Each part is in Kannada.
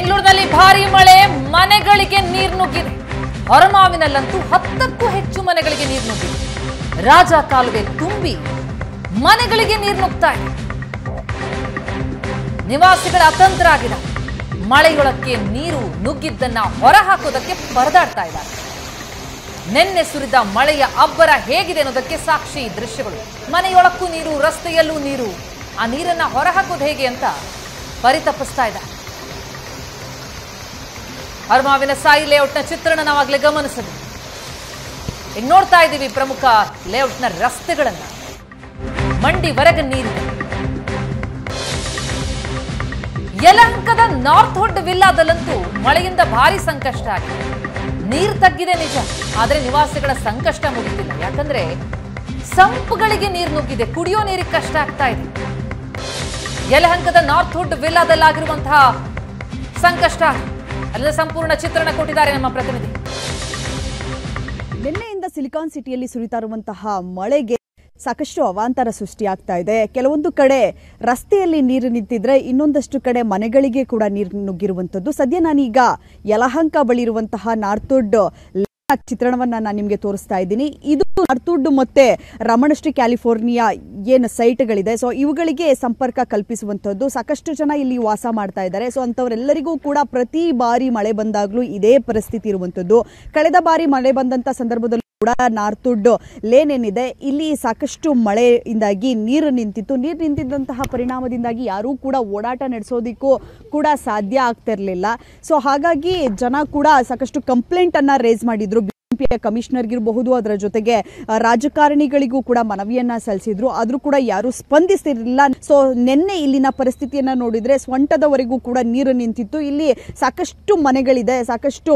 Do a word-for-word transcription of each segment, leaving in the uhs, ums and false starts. ಬೆಂಗಳೂರಿನಲ್ಲಿ ಭಾರೀ ಮಳೆ ಮನೆಗಳಿಗೆ ನೀರು ನುಗ್ಗಿದೆ ಹೊರಮಾವಿನಲ್ಲಂತೂ ಹತ್ತಕ್ಕೂ ಹೆಚ್ಚು ಮನೆಗಳಿಗೆ ನೀರು ನುಗ್ಗಿದೆ ರಾಜ ಕಾಲುವೆ ತುಂಬಿ ಮನೆಗಳಿಗೆ ನೀರು ನುಗ್ತಾ ಇದೆ ನಿವಾಸಿಗಳ ಅತಂತ್ರ ಆಗಿದೆ ಮಳೆಯೊಳಕ್ಕೆ ನೀರು ನುಗ್ಗಿದ್ದನ್ನ ಹೊರಹಾಕೋದಕ್ಕೆ ಪರದಾಡ್ತಾ ಇದ್ದಾರೆ ನೆನ್ನೆ ಸುರಿದ ಮಳೆಯ ಅಬ್ಬರ ಹೇಗಿದೆ ಅನ್ನೋದಕ್ಕೆ ಸಾಕ್ಷಿ ದೃಶ್ಯಗಳು ಮನೆಯೊಳಕ್ಕೂ ನೀರು ರಸ್ತೆಯಲ್ಲೂ ನೀರು ಆ ನೀರನ್ನ ಹೊರಹಾಕೋದು ಹೇಗೆ ಅಂತ ಪರಿತಪಿಸ್ತಾ ಇದ್ದಾರೆ ಹರಮಾವಿನ ಸಾಯಿ ಲೇಔಟ್ನ ಚಿತ್ರಣ ನಾವಾಗಲೇ ಗಮನಿಸಿದ್ವಿ ಈಗ ನೋಡ್ತಾ ಇದ್ದೀವಿ ಪ್ರಮುಖ ಲೇಔಟ್ನ ರಸ್ತೆಗಳನ್ನು ಮಂಡಿವರೆಗೆ ನೀರು ಯಲಹಂಕದ ನಾರ್ತ್ ವುಡ್ ವಿಲ್ಲಾದಲ್ಲಂತೂ ಮಳೆಯಿಂದ ಭಾರಿ ಸಂಕಷ್ಟ ಆಗಿದೆ ನೀರು ತಗ್ಗಿದೆ ನಿಜ ಆದರೆ ನಿವಾಸಿಗಳ ಸಂಕಷ್ಟ ಮುಗಿದಿಲ್ಲ ಯಾಕಂದ್ರೆ ಸಂಪುಗಳಿಗೆ ನೀರು ನುಗ್ಗಿದೆ ಕುಡಿಯೋ ನೀರಿಗೆ ಕಷ್ಟ ಆಗ್ತಾ ಇದೆ ಯಲಹಂಕದ ನಾರ್ತ್ ವುಡ್ ವಿಲ್ಲಾದಲ್ಲಾಗಿರುವಂತಹ ಸಂಕಷ್ಟ ಅಲ್ಲಿನ ಸಂಪೂರ್ಣ ಚಿತ್ರಣ ಕೊಟ್ಟಿದ್ದಾರೆ ನಮ್ಮ ಪ್ರತಿನಿಧಿ ನಿನ್ನೆಯಿಂದ ಸಿಲಿಕಾನ್ ಸಿಟಿಯಲ್ಲಿ ಸುರಿತಾ ಇರುವಂತಹ ಮಳೆಗೆ ಸಾಕಷ್ಟು ಅವಾಂತರ ಸೃಷ್ಟಿಯಾಗ್ತಾ ಇದೆ ಕೆಲವೊಂದು ಕಡೆ ರಸ್ತೆಯಲ್ಲಿ ನೀರು ನಿಂತಿದ್ರೆ ಇನ್ನೊಂದಷ್ಟು ಕಡೆ ಮನೆಗಳಿಗೆ ಕೂಡ ನೀರು ನುಗ್ಗಿರುವಂಥದ್ದು ಸದ್ಯ ನಾನೀಗ ಯಲಹಂಕ ಬಳಿ ಇರುವಂತಹ ನಾರ್ತ್ ವುಡ್ ಚಿತ್ರಣವನ್ನ ನಾನು ನಿಮಗೆ ತೋರಿಸ್ತಾ ಇದ್ದೀನಿ ಇದು ನಾರ್ತ್ ವುಡ್ ಮತ್ತೆ ರಮಣಶ್ರೀ ಕ್ಯಾಲಿಫೋರ್ನಿಯಾ ಏನು ಸೈಟ್ಗಳಿದೆ ಸೊ ಇವುಗಳಿಗೆ ಸಂಪರ್ಕ ಕಲ್ಪಿಸುವಂಥದ್ದು ಸಾಕಷ್ಟು ಜನ ಇಲ್ಲಿ ವಾಸ ಮಾಡ್ತಾ ಇದ್ದಾರೆ ಸೊ ಅಂಥವರೆಲ್ಲರಿಗೂ ಕೂಡ ಪ್ರತಿ ಬಾರಿ ಮಳೆ ಬಂದಾಗಲೂ ಇದೇ ಪರಿಸ್ಥಿತಿ ಇರುವಂಥದ್ದು ಕಳೆದ ಬಾರಿ ಮಳೆ ಬಂದಂತ ಸಂದರ್ಭದಲ್ಲಿ ಕೂಡ ನಾರ್ತ್ ವುಡ್ ಲೇನ್ ಏನಿದೆ ಇಲ್ಲಿ ಸಾಕಷ್ಟು ಮಳೆಯಿಂದಾಗಿ ನೀರು ನಿಂತಿತ್ತು ನೀರು ನಿಂತಿದ್ದಂತಹ ಪರಿಣಾಮದಿಂದಾಗಿ ಯಾರೂ ಕೂಡ ಓಡಾಟ ನಡೆಸೋದಿಕ್ಕೂ ಕೂಡ ಸಾಧ್ಯ ಆಗ್ತಿರಲಿಲ್ಲ ಸೊ ಹಾಗಾಗಿ ಜನ ಕೂಡ ಸಾಕಷ್ಟು ಕಂಪ್ಲೇಂಟ್ ಅನ್ನ ರೇಸ್ ಮಾಡಿದ್ರು ಬಿಬಿಎಂಪಿಯ ಕಮಿಷನರ್ಗಿರಬಹುದು ಅದರ ಜೊತೆಗೆ ರಾಜಕಾರಣಿಗಳಿಗೂ ಕೂಡ ಮನವಿಯನ್ನ ಸಲ್ಲಿಸಿದ್ರು ಆದ್ರೂ ಕೂಡ ಯಾರೂ ಸ್ಪಂದಿಸ್ತಿರಲಿಲ್ಲ ಸೊ ನಿನ್ನೆ ಇಲ್ಲಿನ ಪರಿಸ್ಥಿತಿಯನ್ನ ನೋಡಿದ್ರೆ ಸ್ವಂಟದವರೆಗೂ ಕೂಡ ನೀರು ನಿಂತಿತ್ತು ಇಲ್ಲಿ ಸಾಕಷ್ಟು ಮನೆಗಳಿದೆ ಸಾಕಷ್ಟು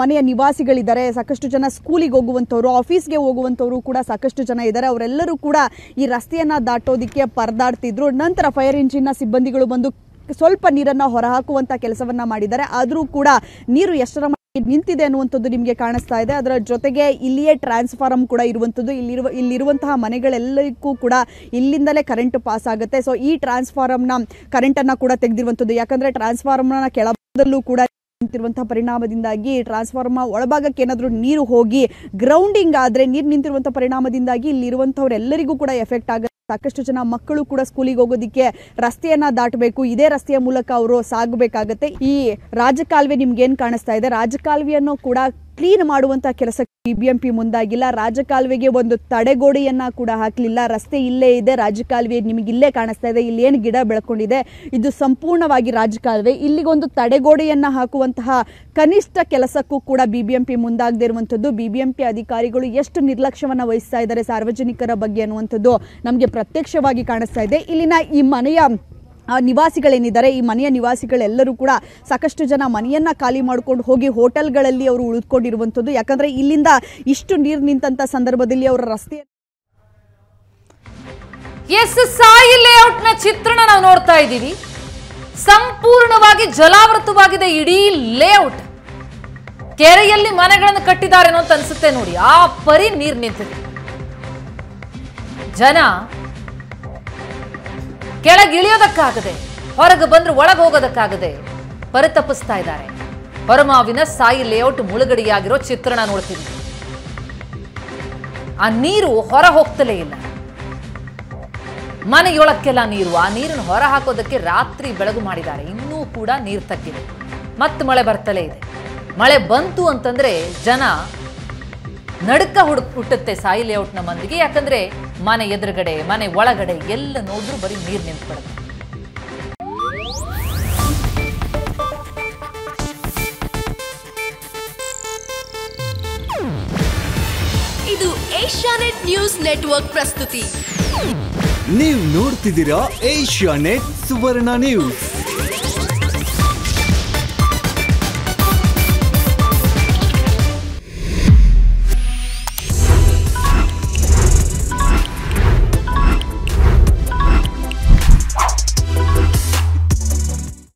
ಮನೆಯ ನಿವಾಸಿಗಳಿದ್ದಾರೆ ಸಾಕಷ್ಟು ಜನ ಸ್ಕೂಲಿಗೆ ಹೋಗುವಂಥವ್ರು ಆಫೀಸ್ಗೆ ಹೋಗುವಂಥವ್ರು ಕೂಡ ಸಾಕಷ್ಟು ಜನ ಇದ್ದಾರೆ ಅವರೆಲ್ಲರೂ ಕೂಡ ಈ ರಸ್ತೆಯನ್ನ ದಾಟೋದಿಕ್ಕೆ ಪರದಾಡ್ತಿದ್ರು ನಂತರ ಫೈರ್ ಇಂಜಿನ್ನ ಸಿಬ್ಬಂದಿಗಳು ಬಂದು ಸ್ವಲ್ಪ ನೀರನ್ನ ಹೊರಹಾಕುವಂತ ಕೆಲಸವನ್ನ ಮಾಡಿದ್ದಾರೆ ಆದ್ರೂ ಕೂಡ ನೀರು ಎಷ್ಟರ ನಿಂತಿದೆ ಅನ್ನುವಂಥದ್ದು ನಿಮಗೆ ಕಾಣಿಸ್ತಾ ಇದೆ ಅದರ ಜೊತೆಗೆ ಇಲ್ಲಿಯೇ ಟ್ರಾನ್ಸ್ಫಾರ್ಮ್ ಕೂಡ ಇರುವಂಥದ್ದು ಇಲ್ಲಿರುವ ಇಲ್ಲಿರುವಂತಹ ಮನೆಗಳೆಲ್ಲಕ್ಕೂ ಕೂಡ ಇಲ್ಲಿಂದಲೇ ಕರೆಂಟ್ ಪಾಸ್ ಆಗುತ್ತೆ ಸೊ ಈ ಟ್ರಾನ್ಸ್ಫಾರ್ಮ್ನ ಕರೆಂಟನ್ನು ಕೂಡ ತೆಗೆದಿರುವಂಥದ್ದು ಯಾಕಂದರೆ ಟ್ರಾನ್ಸ್ಫಾರ್ಮ್ನ ಕೆಳಭಾಗದಲ್ಲೂ ಕೂಡ ನಿಂತಿರುವಂತಹ ಪರಿಣಾಮದಿಂದಾಗಿ ಟ್ರಾನ್ಸ್ಫಾರ್ಮ್ ಒಳಭಾಗಕ್ಕೆ ಏನಾದರೂ ನೀರು ಹೋಗಿ ಗ್ರೌಂಡಿಂಗ್ ಆದರೆ ನೀರು ನಿಂತಿರುವಂಥ ಪರಿಣಾಮದಿಂದಾಗಿ ಇಲ್ಲಿರುವಂಥವರೆಲ್ಲರಿಗೂ ಕೂಡ ಎಫೆಕ್ಟ್ ಆಗುತ್ತೆ ಸಾಕಷ್ಟು ಜನ ಮಕ್ಕಳು ಕೂಡ ಸ್ಕೂಲಿಗೆ ಹೋಗೋದಿಕ್ಕೆ ರಸ್ತೆಯನ್ನ ದಾಟಬೇಕು ಇದೇ ರಸ್ತೆಯ ಮೂಲಕ ಅವರು ಸಾಗಬೇಕಾಗತ್ತೆ ಈ ರಾಜಕಾಲುವೆ ನಿಮ್ಗೆ ಏನ್ ಕಾಣಿಸ್ತಾ ಇದೆ ರಾಜಕಾಲುವೆಯನ್ನು ಕೂಡ ಕ್ಲೀನ್ ಮಾಡುವಂತ ಕೆಲಸಕ್ಕೆ ಬಿಬಿಎಂಪಿ ಮುಂದಾಗಿಲ್ಲ ರಾಜಕಾಲುವೆಗೆ ಒಂದು ತಡೆಗೋಡೆಯನ್ನ ಕೂಡ ಹಾಕಲಿಲ್ಲ ರಸ್ತೆ ಇಲ್ಲೇ ಇದೆ ರಾಜಕಾಲುವೆ ನಿಮಗೆ ಇಲ್ಲೇ ಕಾಣಿಸ್ತಾ ಇದೆ ಇಲ್ಲಿ ಏನು ಗಿಡ ಬೆಳ್ಕೊಂಡಿದೆ ಇದು ಸಂಪೂರ್ಣವಾಗಿ ರಾಜಕಾಲುವೆ ಇಲ್ಲಿಗೊಂದು ತಡೆಗೋಡೆಯನ್ನ ಹಾಕುವಂತಹ ಕನಿಷ್ಠ ಕೆಲಸಕ್ಕೂ ಕೂಡ ಬಿಬಿಎಂಪಿ ಮುಂದಾಗದೇ ಇರುವಂಥದ್ದು ಬಿಬಿಎಂಪಿ ಅಧಿಕಾರಿಗಳು ಎಷ್ಟು ನಿರ್ಲಕ್ಷ್ಯವನ್ನ ವಹಿಸ್ತಾ ಇದ್ದಾರೆ ಸಾರ್ವಜನಿಕರ ಬಗ್ಗೆ ಅನ್ನುವಂಥದ್ದು ನಮಗೆ ಪ್ರತ್ಯಕ್ಷವಾಗಿ ಕಾಣಿಸ್ತಾ ಇದೆ ಇಲ್ಲಿನ ಈ ಮನೆಯ ನಿವಾಸಿಗಳೇನಿದ್ದಾರೆ ಈ ಮನೆಯ ನಿವಾಸಿಗಳೆಲ್ಲರೂ ಕೂಡ ಸಾಕಷ್ಟು ಜನ ಮನೆಯನ್ನು ಖಾಲಿ ಮಾಡ್ಕೊಂಡು ಹೋಗಿ ಹೋಟೆಲ್ಗಳಲ್ಲಿ ಅವರು ಉಳಿದುಕೊಂಡಿರುವಂಥದ್ದು ಯಾಕಂದರೆ ಇಲ್ಲಿಂದ ಇಷ್ಟು ನೀರು ನಿಂತ ಸಂದರ್ಭದಲ್ಲಿ ಅವರ ರಸ್ತೆ ಎಸ್ ಸಾಯಿ ಲೇಔಟ್ನ ಚಿತ್ರಣ ನಾವು ನೋಡ್ತಾ ಇದ್ದೀವಿ ಸಂಪೂರ್ಣವಾಗಿ ಜಲಾವೃತವಾಗಿದೆ ಇಡೀ ಲೇಔಟ್ ಕೆರೆಯಲ್ಲಿ ಮನೆಗಳನ್ನು ಕಟ್ಟಿದ್ದಾರೆ ಅನ್ನೋ ಅಂತ ಅನ್ಸುತ್ತೆ ನೋಡಿ ಆ ಪರಿ ನೀರು ನಿಂತಿದೆ ಜನ ಕೆಳಗೆ ಇಳಿಯೋದಕ್ಕಾಗದೆ ಹೊರಗೆ ಬಂದ್ರೆ ಒಳಗೆ ಹೋಗೋದಕ್ಕಾಗದೆ ಪರಿತಪಿಸ್ತಾ ಇದ್ದಾರೆ ಹೊರಮಾವಿನ ಸಾಯಿ ಲೇಔಟ್ ಮುಳುಗಡೆಯಾಗಿರೋ ಚಿತ್ರಣ ನೋಡ್ತೀವಿ ಆ ನೀರು ಹೊರ ಹೋಗ್ತಲೇ ಇಲ್ಲ ಮನೆಯೊಳಕ್ಕೆಲ್ಲ ನೀರು ಆ ನೀರನ್ನು ಹೊರ ಹಾಕೋದಕ್ಕೆ ರಾತ್ರಿ ಬೆಳಗು ಮಾಡಿದ್ದಾರೆ ಇನ್ನೂ ಕೂಡ ನೀರು ತಗ್ಗಿದೆ ಮತ್ತೆ ಮಳೆ ಬರ್ತಲೇ ಇದೆ ಮಳೆ ಬಂತು ಅಂತಂದ್ರೆ ಜನ ನಡುಕ ಹುಡುಕ್ ಹುಟ್ಟುತ್ತೆ ಸಾಯಿ ಲೇಔಟ್ನ ಮಂದಿಗೆ ಯಾಕಂದ್ರೆ ಮನೆ ಎದುರುಗಡೆ ಮನೆ ಒಳಗಡೆ ಎಲ್ಲ ನೋಡಿದ್ರು ಬರೀ ನೀರು ನಿಂತ್ಬಿಡುತ್ತೆ ಇದು ಏಷ್ಯಾನೆಟ್ ನ್ಯೂಸ್ ನೆಟ್ವರ್ಕ್ ಪ್ರಸ್ತುತಿ ನೀವು ನೋಡ್ತಿದ್ದೀರಾ ಏಷ್ಯಾನೆಟ್ ಸುವರ್ಣ ನ್ಯೂಸ್.